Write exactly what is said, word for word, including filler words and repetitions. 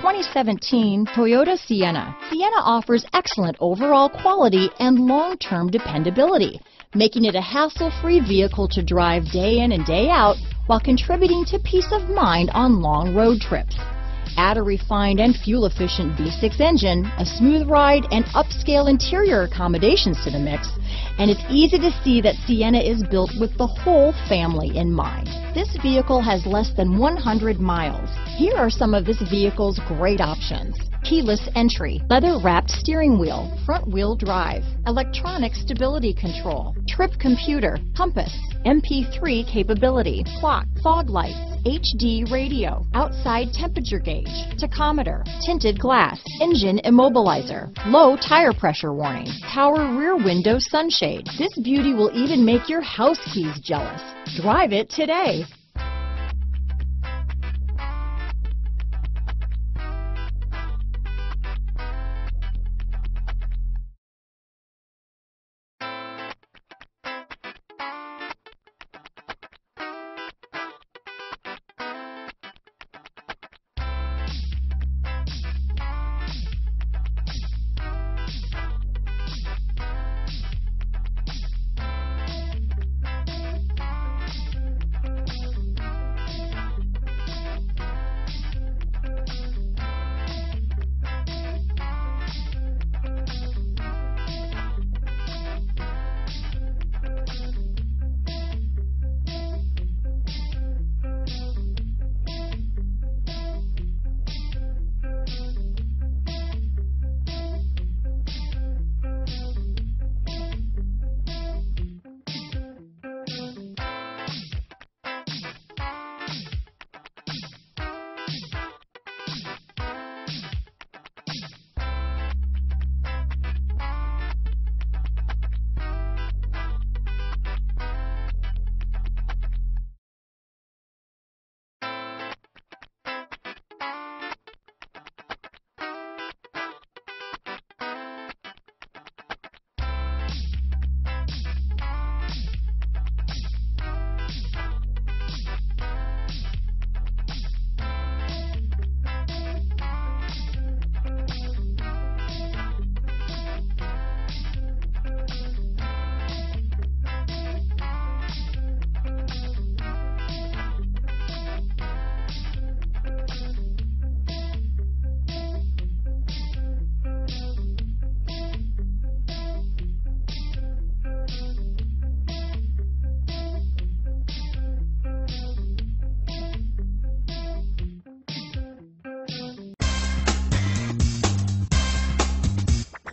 twenty seventeen Toyota Sienna. Sienna offers excellent overall quality and long-term dependability, making it a hassle-free vehicle to drive day in and day out while contributing to peace of mind on long road trips. Add a refined and fuel-efficient V six engine, a smooth ride, and upscale interior accommodations to the mix, and it's easy to see that Sienna is built with the whole family in mind. This vehicle has less than one hundred miles. Here are some of this vehicle's great options: keyless entry, leather-wrapped steering wheel, front-wheel drive, electronic stability control, trip computer, compass, M P three capability, clock, fog lights, H D radio, outside temperature gauge, tachometer, tinted glass, engine immobilizer, low tire pressure warning, power rear window sunshade. This beauty will even make your house keys jealous. Drive it today.